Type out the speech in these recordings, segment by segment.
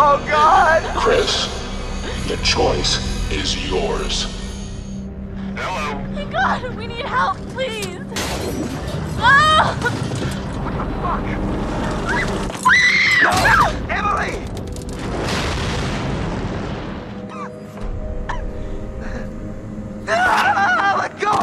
Oh, God! Chris, the choice is yours. Hello? Oh, my God, we need help, please! Oh! What the fuck? No! Emily! Let go!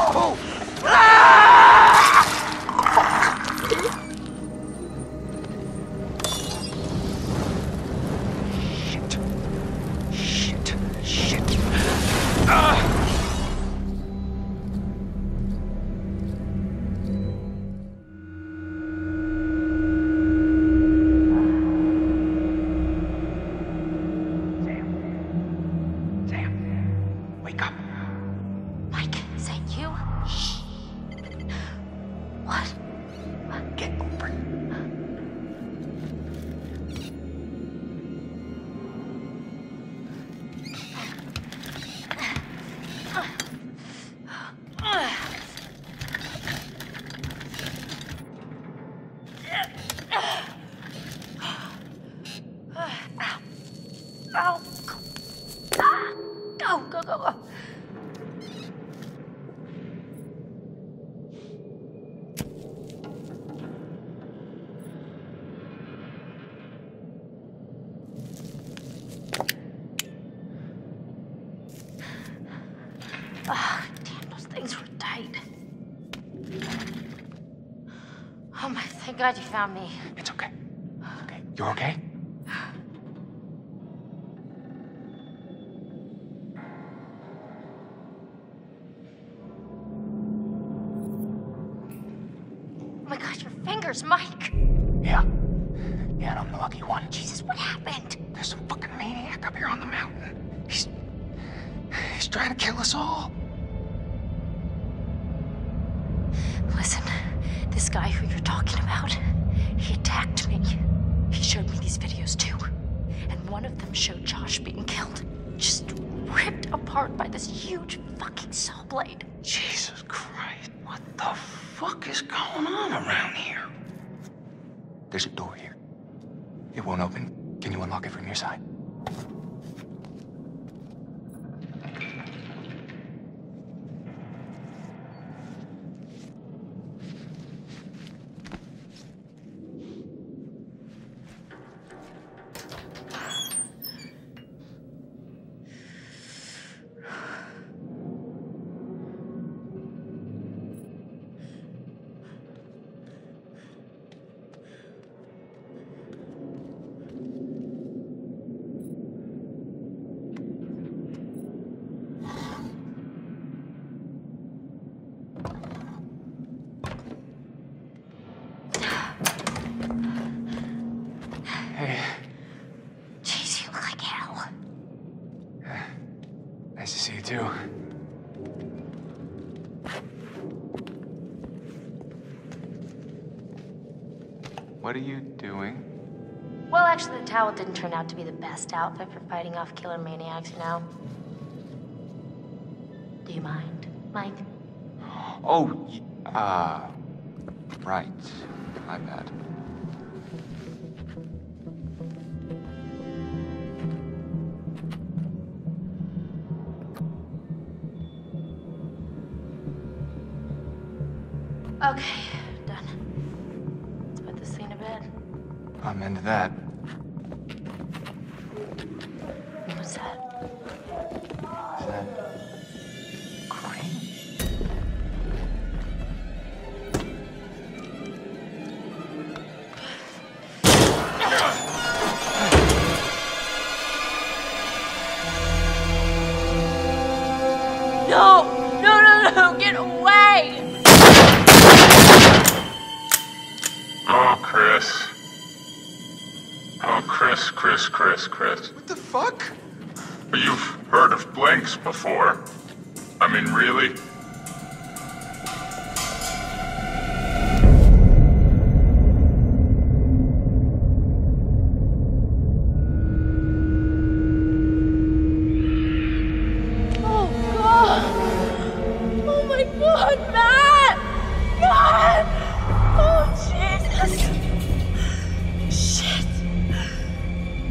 I'm glad you found me. It's okay. It's okay. You're okay? Oh my gosh, your fingers, Mike! Yeah. Yeah, and I'm the lucky one. Jesus, what happened? There's some fucking maniac up here on the mountain. He's trying to kill us all. Listen. This guy who you're talking about, he attacked me. He showed me these videos too. And one of them showed Josh being killed. Just ripped apart by this huge fucking saw blade. Jesus Christ, what the fuck is going on around here? There's a door here. It won't open. Can you unlock it from your side? What are you doing? Well, actually, the towel didn't turn out to be the best outfit for fighting off killer maniacs, you know? Do you mind, Mike? Oh, right. My bad. Okay, done. Let's put this thing to bed. I'm into that. What's that? Is that cream? No! Get away! Chris. What the fuck? You've heard of blanks before. I mean, really?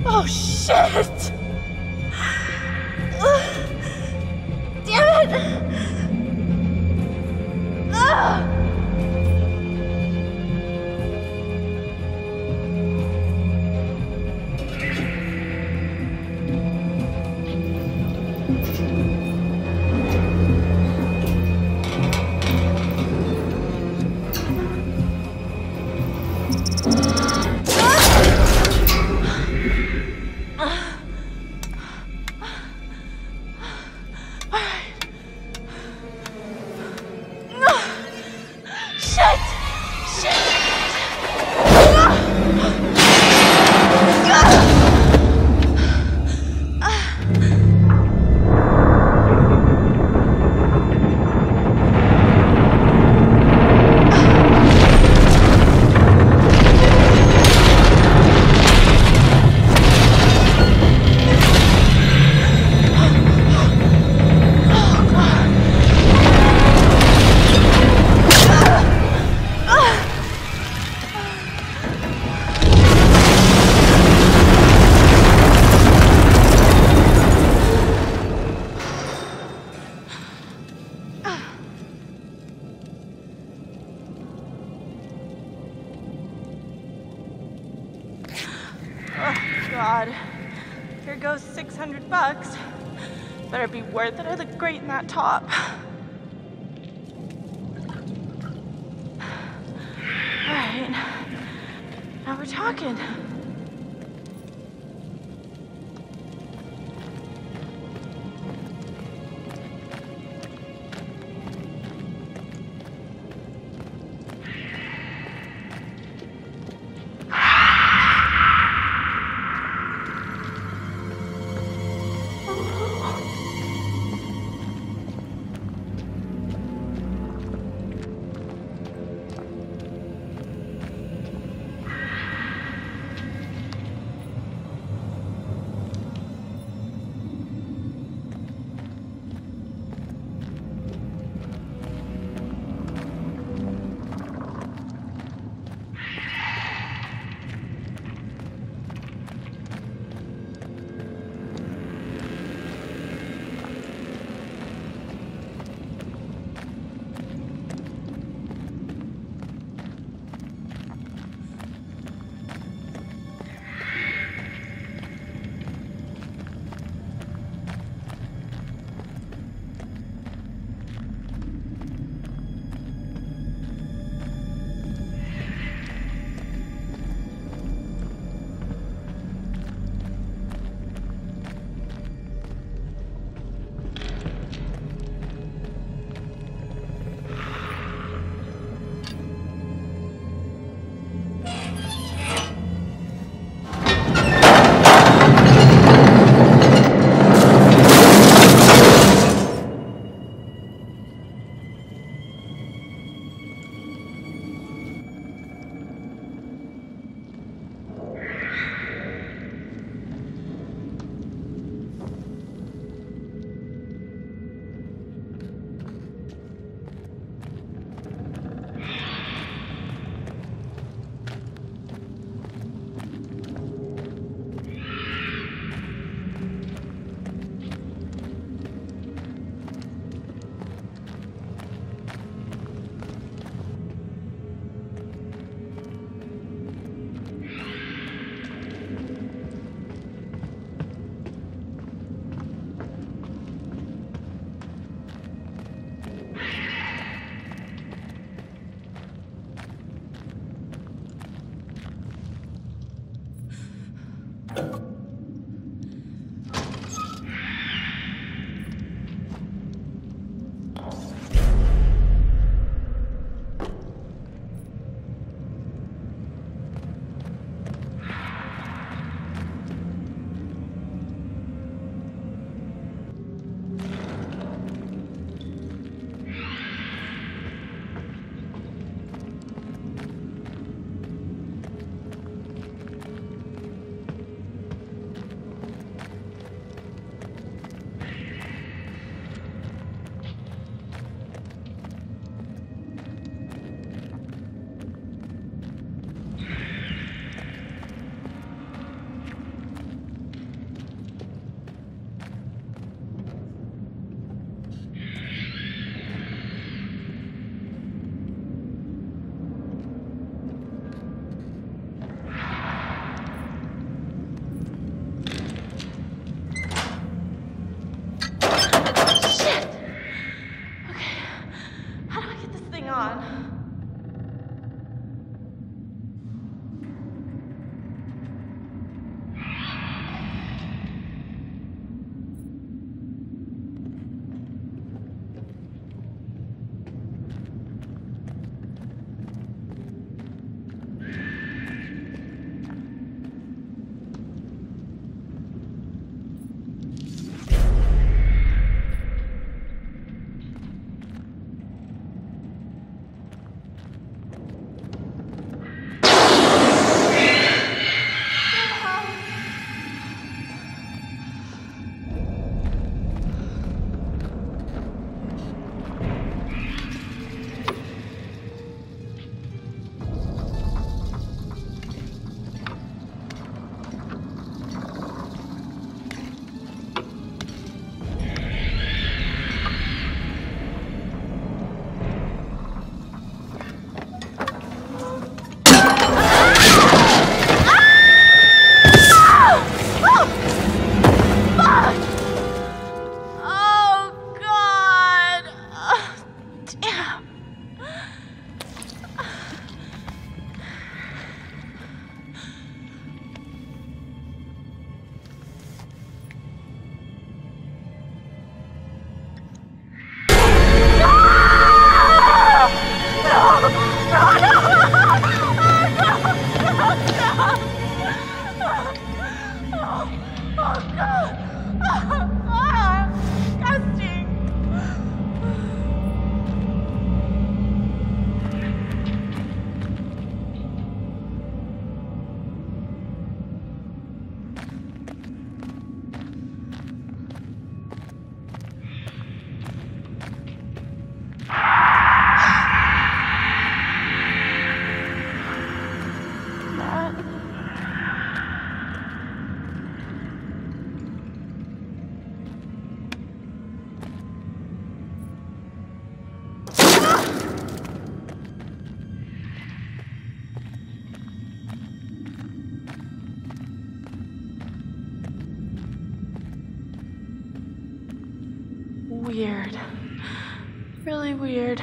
Oh, shit. Shit! Damn it! God, here goes $600. Better be worth it. I look great in that top. All right, now we're talking. on. Weird. Really weird.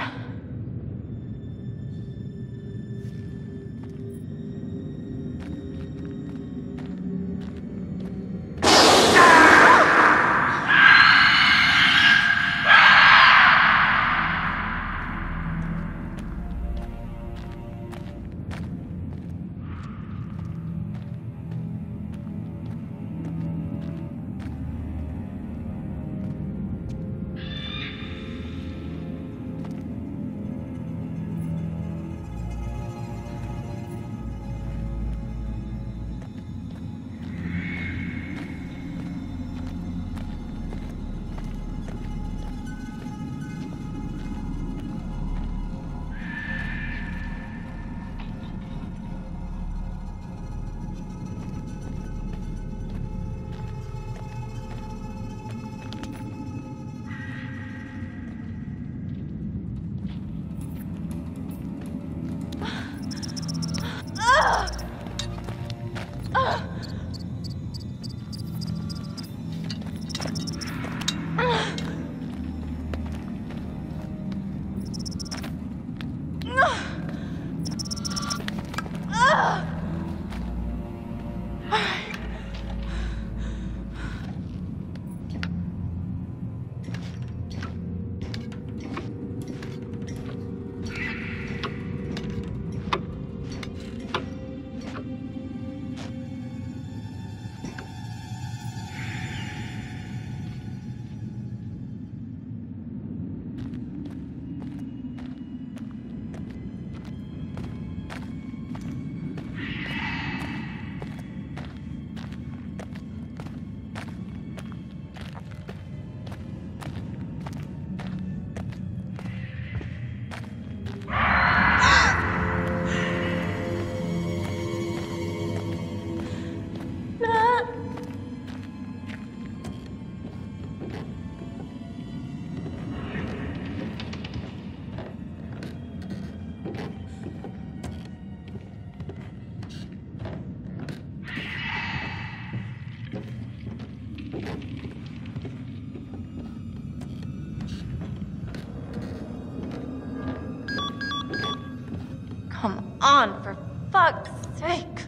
Come on, for fuck's sake.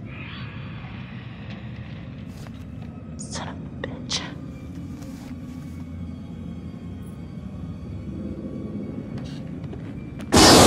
Son of a bitch. Shit!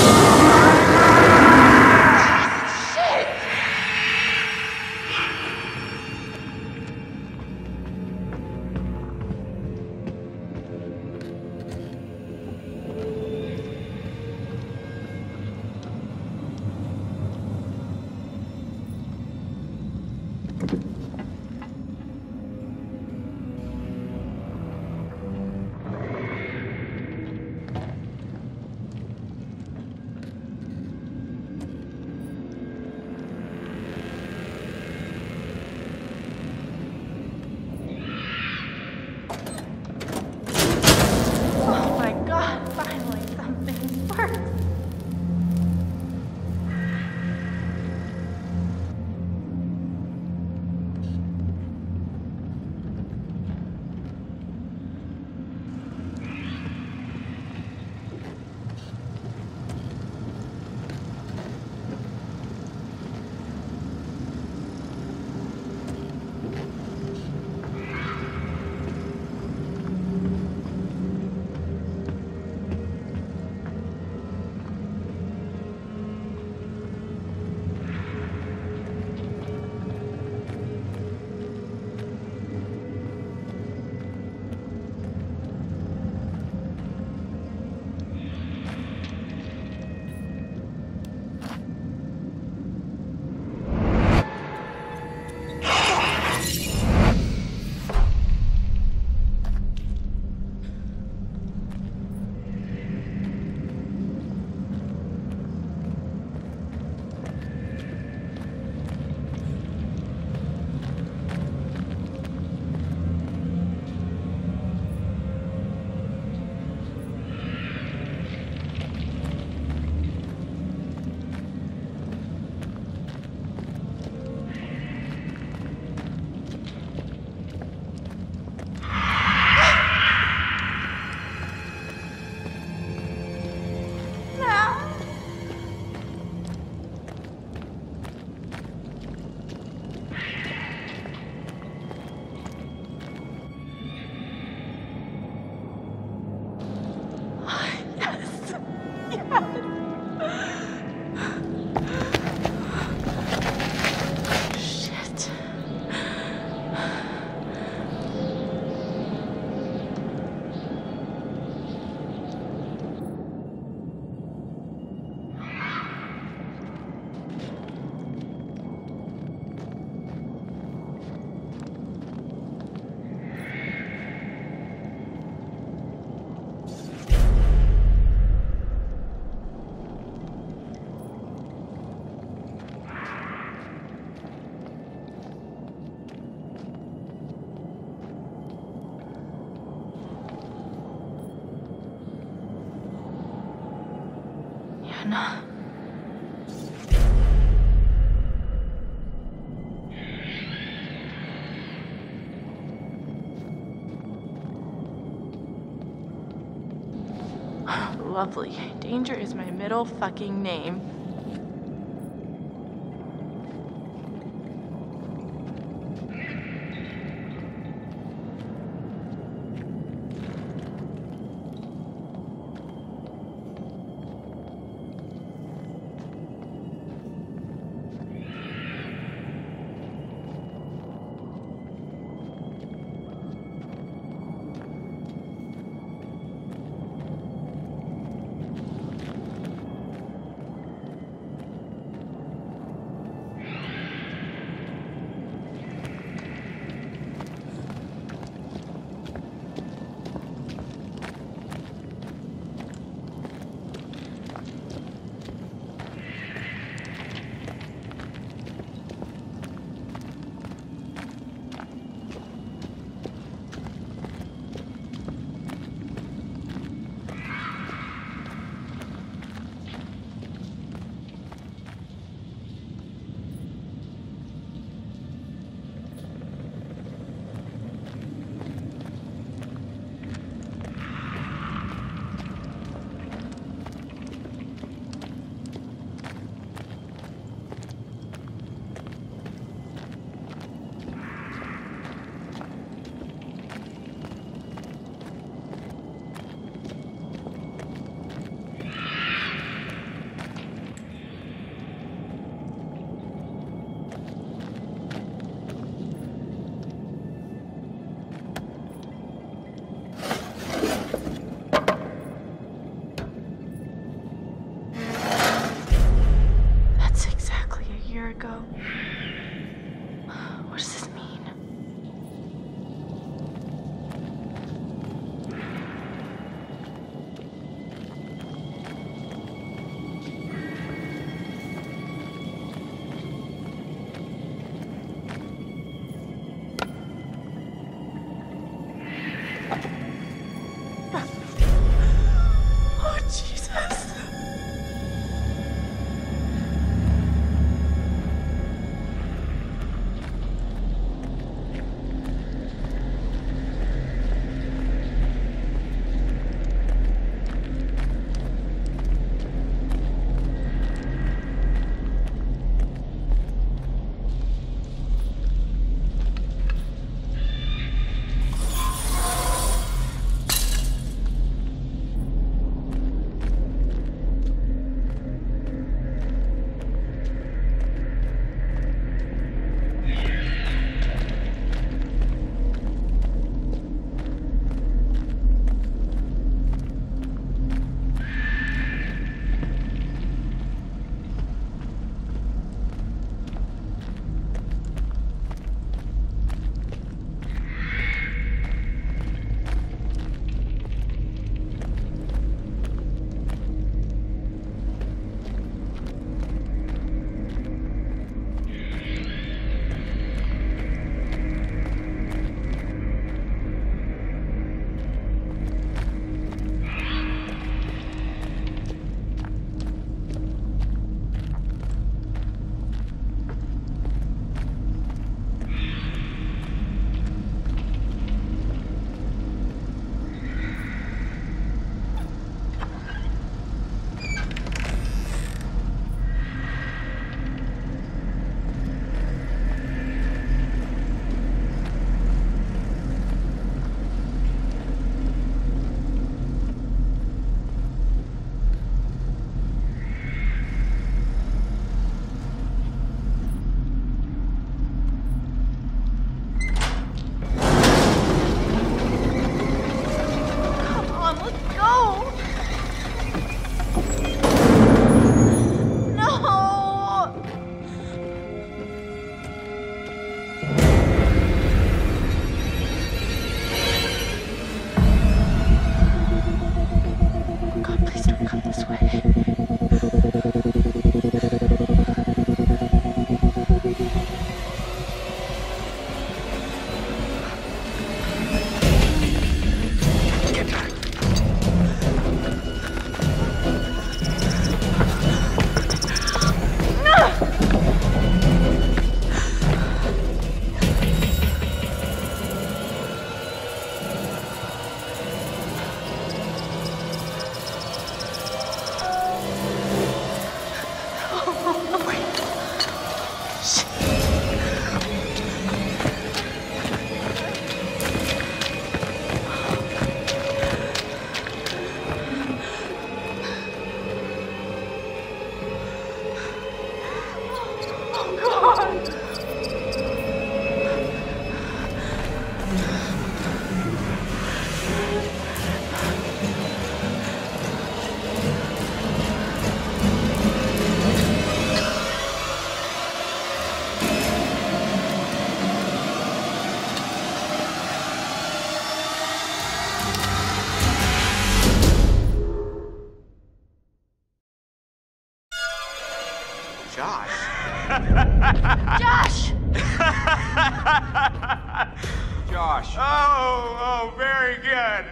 No. Oh, lovely. Danger is my middle fucking name. Josh. Josh! Josh. Oh, very good.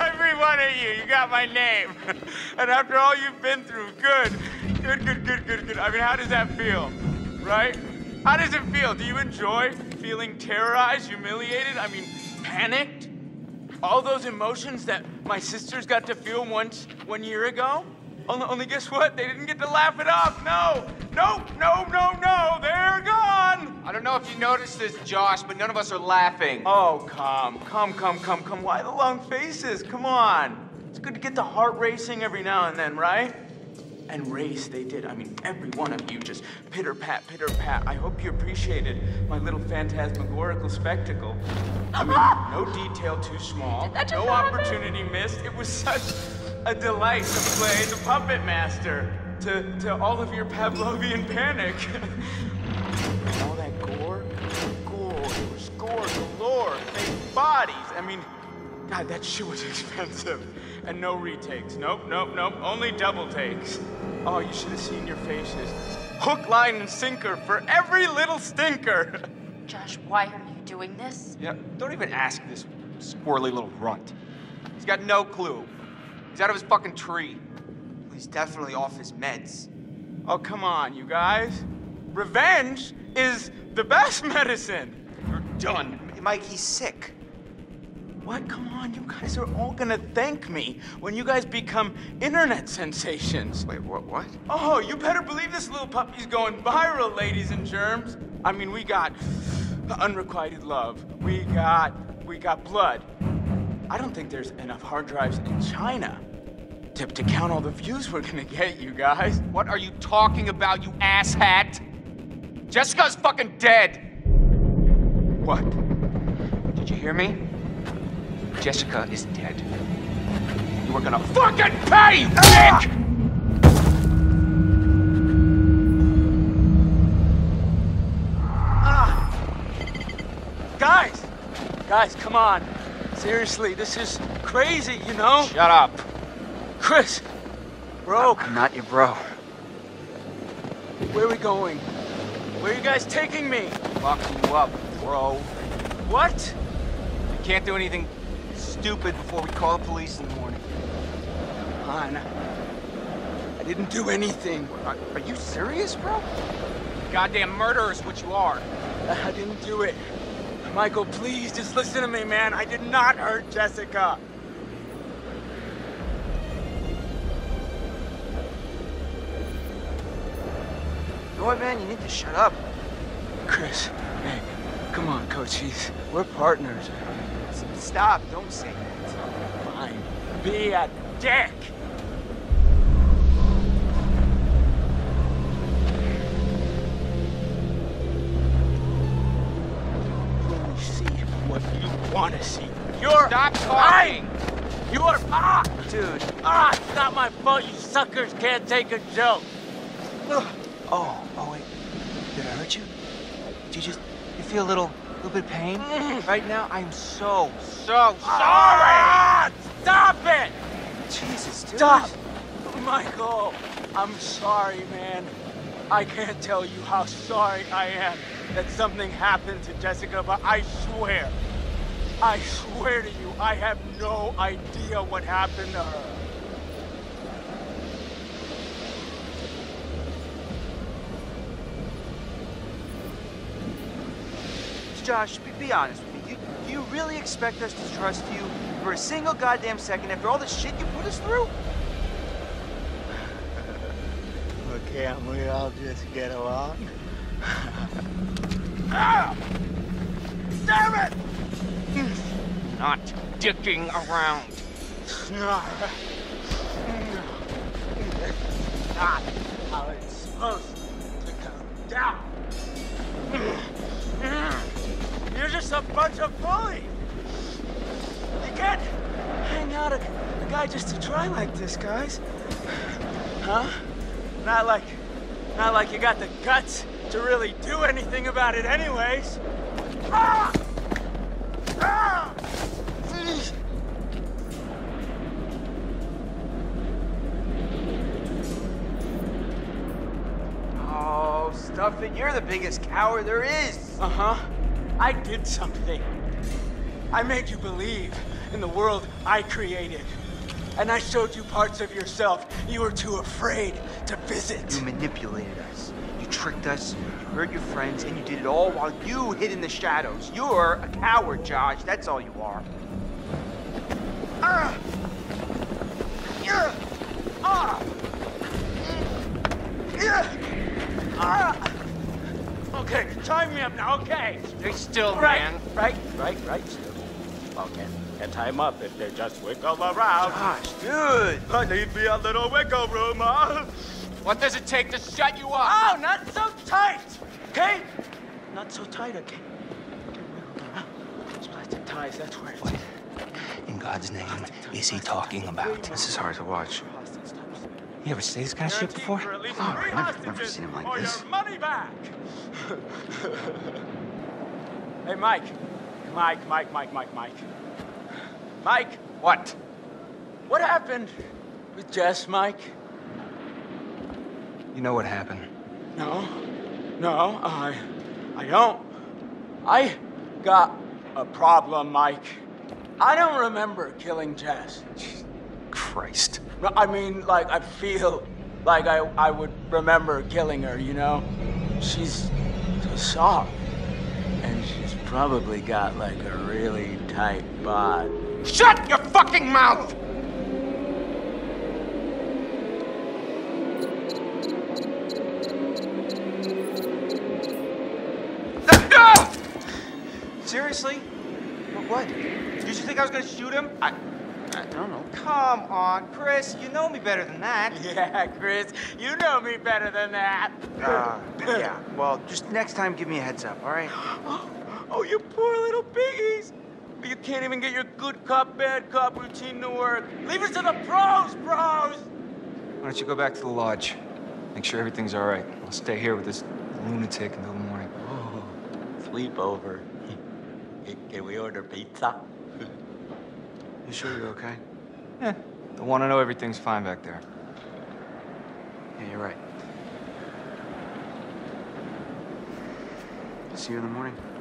Every one of you, you got my name. And after all you've been through, good. Good. I mean, how does that feel, right? How does it feel? Do you enjoy feeling terrorized, humiliated, I mean, panicked? All those emotions that my sisters got to feel once, 1 year ago? Only guess what? They didn't get to laugh it off. No. They're gone. I don't know if you noticed this, Josh, but none of us are laughing. Oh, come. Why the long faces? Come on. It's good to get the heart racing every now and then, right? And race they did. I mean, every one of you just pitter-pat, pitter-pat. I hope you appreciated my little phantasmagorical spectacle. I mean, no detail too small, no opportunity missed. It was such a delight to play the puppet master to all of your Pavlovian panic. All that gore, it was gore galore, fake bodies. I mean, God, that shit was expensive. And no retakes. Nope. Only double takes. Oh, you should have seen your faces. Hook, line, and sinker for every little stinker. Josh, why are you doing this? Yeah, don't even ask this squirrely little runt. He's got no clue. He's out of his fucking tree. Well, he's definitely off his meds. Oh, come on, you guys. Revenge is the best medicine. You're done. Mike, he's sick. What? Come on, you guys are all gonna thank me when you guys become internet sensations. Wait, what? Oh, you better believe this little puppy's going viral, ladies and germs. I mean, we got unrequited love. We got blood. I don't think there's enough hard drives in China to count all the views we're gonna get, you guys. What are you talking about, you asshat? Jessica's fucking dead. What? Did you hear me? Jessica is dead. You are gonna fucking pay, dick! Guys, come on. Seriously, this is crazy, you know? Shut up. Chris, bro. I'm not your bro. Where are we going? Where are you guys taking me? Fuck you up, bro. What? You can't do anything stupid before we call the police in the morning. Come on. I didn't do anything. Are you serious, bro? Goddamn murderer is what you are. I didn't do it. Michael, please, just listen to me, man. I did not hurt Jessica. You know what, man? You need to shut up. Chris, hey, come on, Coach Heath. We're partners. Stop, don't say that. Fine. Be a dick! Only see what you want to see. You're stop talking! You are dude. It's not my fault you suckers can't take a joke. Oh wait. Did I hurt you? Did you just feel a little bit of pain? Right now, I'm so sorry! Stop it! Jesus, dude. Stop! Michael, I'm sorry, man. I can't tell you how sorry I am that something happened to Jessica, but I swear to you, I have no idea what happened to her. Josh, be honest with me. Do you really expect us to trust you for a single goddamn second after all the shit you put us through? Well, can't we all just get along? Ah! Damn it! Not dicking around. That's not how it's supposed to come down. You're just a bunch of bullies. You can't hang out a guy just to try like this, guys. Huh? Not like you got the guts to really do anything about it anyways. Oh, stuff, then you're the biggest coward there is. I did something. I made you believe in the world I created. And I showed you parts of yourself you were too afraid to visit. You manipulated us. You tricked us. You hurt your friends. And you did it all while you hid in the shadows. You're a coward, Josh. That's all you are. Okay, time me up now, okay? Stay still, man. Right, still. Okay, and tie them up if they just wiggle around. Gosh, dude! I need me a little wiggle room, huh? What does it take to shut you up? Oh, not so tight, okay? Not so tight, okay? It's plastic ties, that's where it's... What in God's name is he talking about? This is hard to watch. You ever see this kind of shit before? Oh, I've never seen him like this. Your money back. Hey, Mike. Mike, what? What happened with Jess, Mike? You know what happened? No, I don't. I got a problem, Mike. I don't remember killing Jess. Christ. I mean, like, I feel like I would remember killing her, you know? She's so soft. And she's probably got, like, a really tight bod. Shut your fucking mouth! Seriously? What? Did you think I was gonna shoot him? I don't know. Come on, Chris. You know me better than that. Yeah, Chris. You know me better than that. Yeah. Well, just next time, give me a heads up, all right? Oh, you poor little piggies. You can't even get your good cop, bad cop routine to work. Leave it to the pros, bros. Why don't you go back to the lodge? Make sure everything's all right. I'll stay here with this lunatic until the morning. Oh, sleepover. Can we order pizza? You sure you're okay? Yeah. I want to know everything's fine back there. Yeah, you're right. See you in the morning.